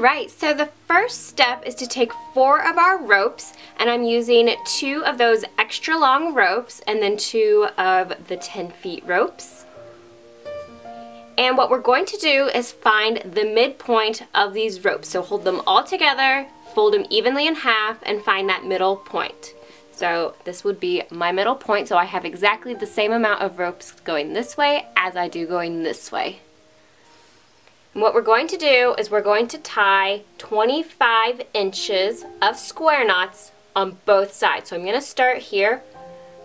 Alright, so the first step is to take 4 of our ropes, and I'm using 2 of those extra long ropes and then 2 of the 10 feet ropes. And what we're going to do is find the midpoint of these ropes. So hold them all together, fold them evenly in half, and find that middle point. So this would be my middle point, so I have exactly the same amount of ropes going this way as I do going this way. And what we're going to do is we're going to tie 25 inches of square knots on both sides. So I'm going to start here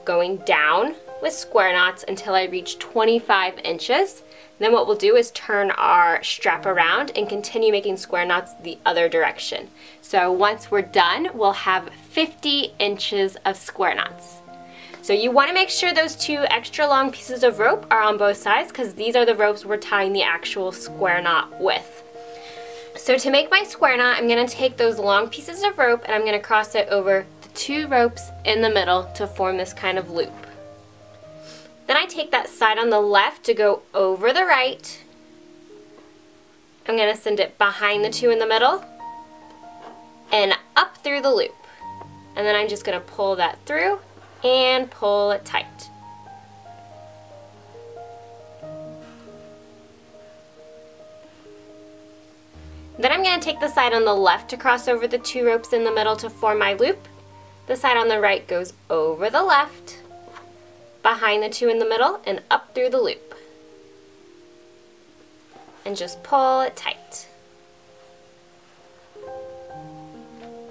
going down with square knots until I reach 25 inches. Then what we'll do is turn our strap around and continue making square knots the other direction. So once we're done, we'll have 50 inches of square knots. So you want to make sure those 2 extra long pieces of rope are on both sides, because these are the ropes we're tying the actual square knot with. So to make my square knot, I'm going to take those long pieces of rope and I'm going to cross it over the 2 ropes in the middle to form this kind of loop. Then I take that side on the left to go over the right. I'm going to send it behind the 2 in the middle and up through the loop. And then I'm just going to pull that through and pull it tight. Then I'm going to take the side on the left to cross over the 2 ropes in the middle to form my loop. The side on the right goes over the left, behind the 2 in the middle, and up through the loop. And just pull it tight.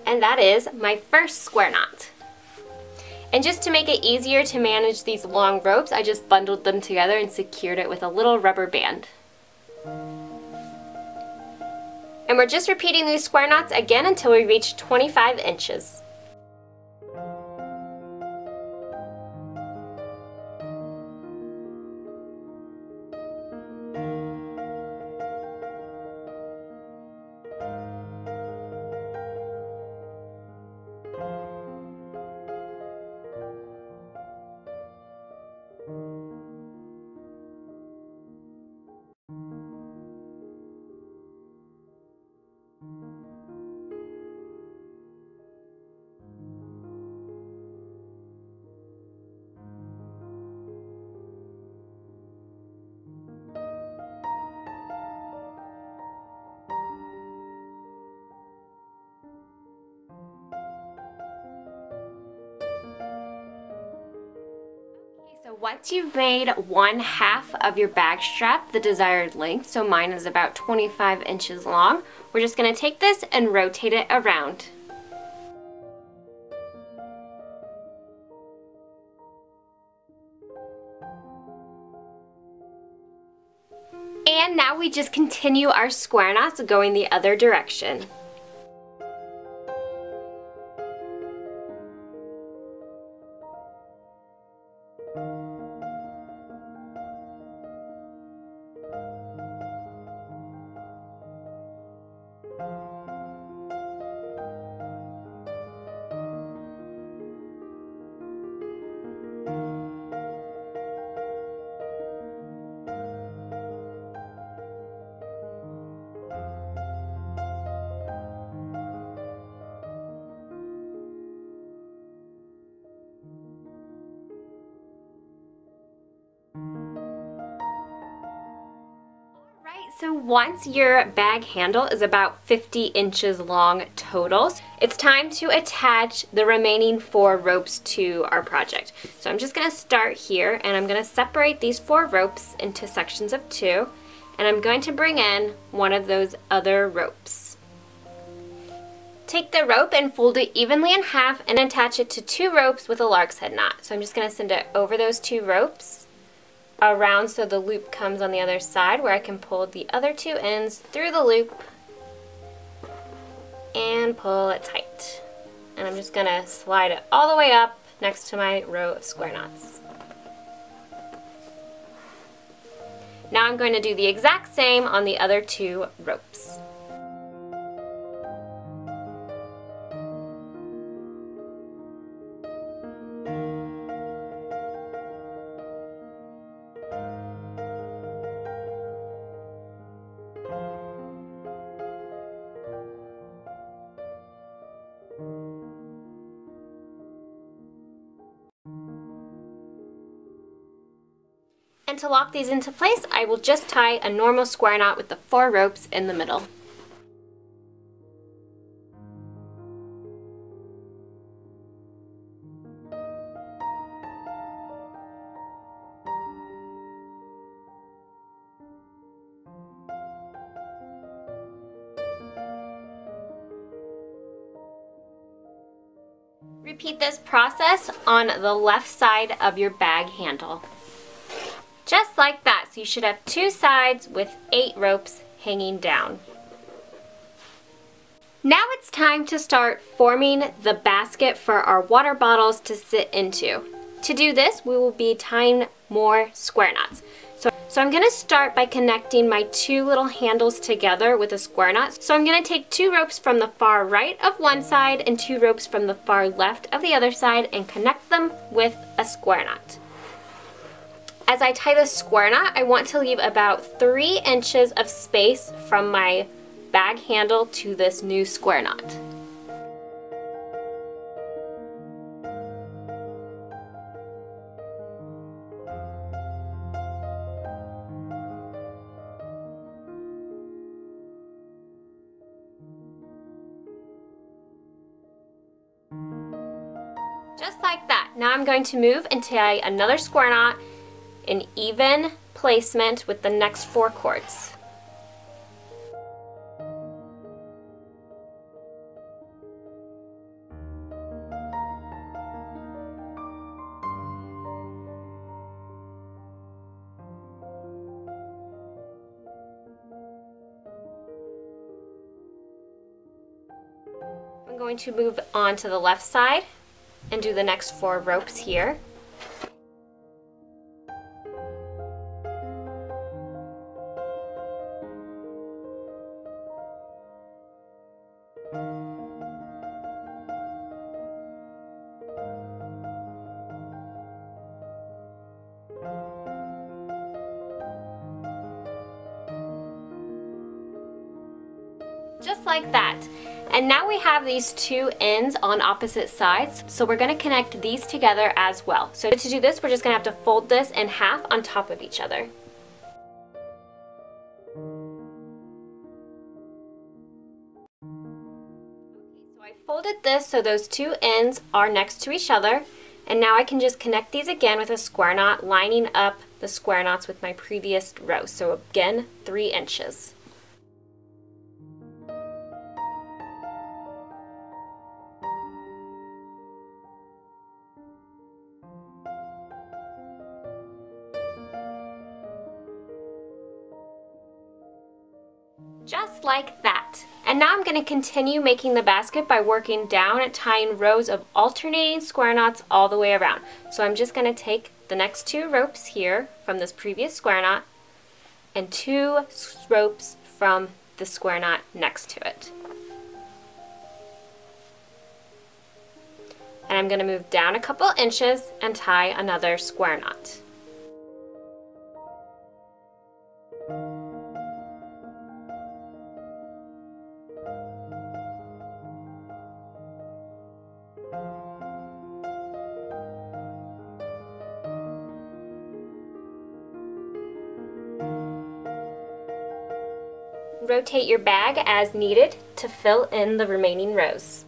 And that is my first square knot. And just to make it easier to manage these long ropes, I just bundled them together and secured it with a little rubber band. And we're just repeating these square knots again until we reach 25 inches. Once you've made 1/2 of your bag strap the desired length, so mine is about 25 inches long, we're just going to take this and rotate it around. And now we just continue our square knots going the other direction. So once your bag handle is about 50 inches long total, it's time to attach the remaining 4 ropes to our project. So I'm just going to start here, and I'm going to separate these 4 ropes into sections of 2, and I'm going to bring in one of those other ropes. Take the rope and fold it evenly in half and attach it to 2 ropes with a lark's head knot. So I'm just going to send it over those 2 ropes, around so the loop comes on the other side, where I can pull the other 2 ends through the loop and pull it tight. And I'm just going to slide it all the way up next to my row of square knots. Now I'm going to do the exact same on the other 2 ropes. And to lock these into place, I will just tie a normal square knot with the 4 ropes in the middle. Repeat this process on the left side of your bag handle. Just like that, so you should have 2 sides with 8 ropes hanging down. Now it's time to start forming the basket for our water bottles to sit into. To do this, we will be tying more square knots. So I'm going to start by connecting my 2 little handles together with a square knot. So I'm going to take 2 ropes from the far right of one side and 2 ropes from the far left of the other side and connect them with a square knot. As I tie the square knot, I want to leave about 3 inches of space from my bag handle to this new square knot. Just like that. Now I'm going to move and tie another square knot in even placement with the next 4 cords. I'm going to move on to the left side and do the next 4 ropes here. Just like that. And now we have these 2 ends on opposite sides, so we're going to connect these together as well. So to do this, we're just going to have to fold this in half on top of each other. So I folded this so those 2 ends are next to each other, and now I can just connect these again with a square knot, lining up the square knots with my previous row. So again, 3 inches. Just like that. And now I'm going to continue making the basket by working down and tying rows of alternating square knots all the way around. So I'm just going to take the next 2 ropes here from this previous square knot and 2 ropes from the square knot next to it. And I'm going to move down a couple inches and tie another square knot. Rotate your bag as needed to fill in the remaining rows.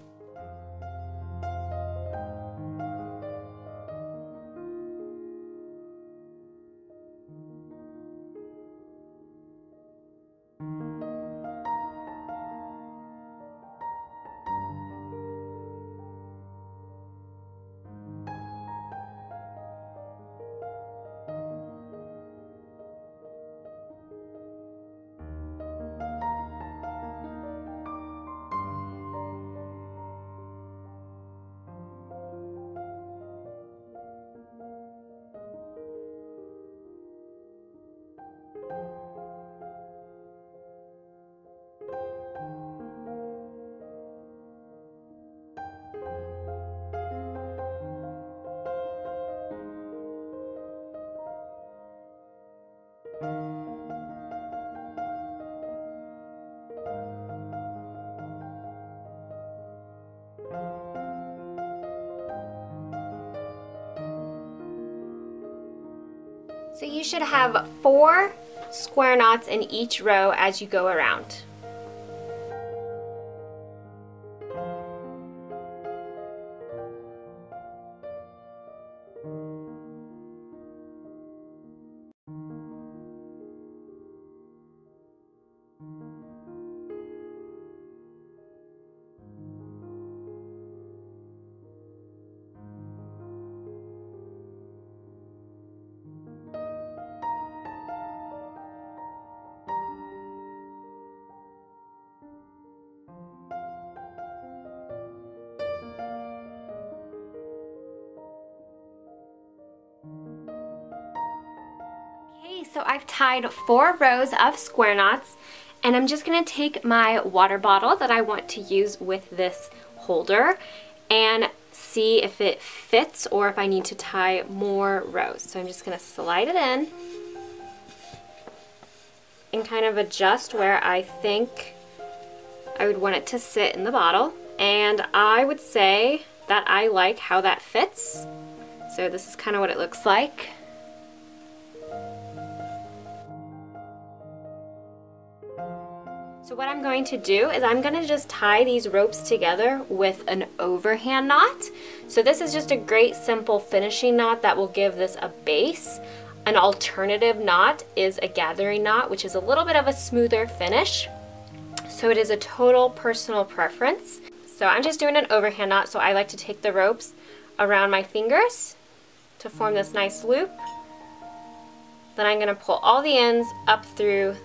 So you should have 4 square knots in each row as you go around. So I've tied 4 rows of square knots, and I'm just going to take my water bottle that I want to use with this holder and see if it fits or if I need to tie more rows. So I'm just going to slide it in and kind of adjust where I think I would want it to sit in the bottle. And I would say that I like how that fits. So this is kind of what it looks like. So what I'm going to do is I'm going to just tie these ropes together with an overhand knot. So this is just a great simple finishing knot that will give this a base. An alternative knot is a gathering knot, which is a little bit of a smoother finish. So it is a total personal preference. So I'm just doing an overhand knot, so I like to take the ropes around my fingers to form this nice loop. Then I'm going to pull all the ends up through.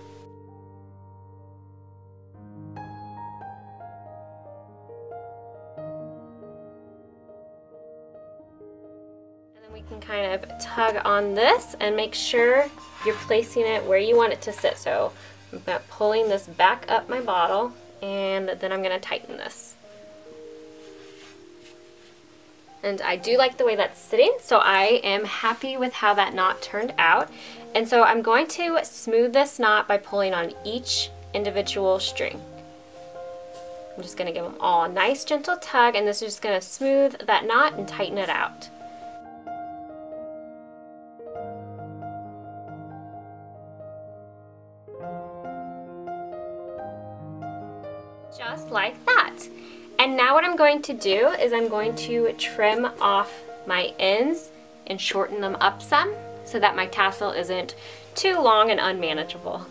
Kind of tug on this and make sure you're placing it where you want it to sit. So I'm pulling this back up my bottle, and then I'm going to tighten this. And I do like the way that's sitting, so I am happy with how that knot turned out. And so I'm going to smooth this knot by pulling on each individual string. I'm just going to give them all a nice gentle tug, and this is just going to smooth that knot and tighten it out. Just like that. And now what I'm going to do is I'm going to trim off my ends and shorten them up some so that my tassel isn't too long and unmanageable.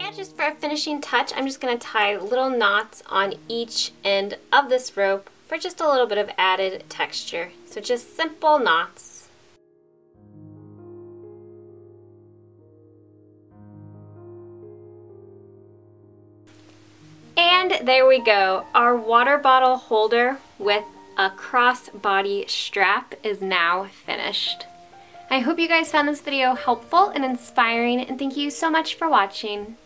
And just for a finishing touch, I'm just going to tie little knots on each end of this rope for just a little bit of added texture. So just simple knots. And there we go. Our water bottle holder with a crossbody strap is now finished. I hope you guys found this video helpful and inspiring, and thank you so much for watching.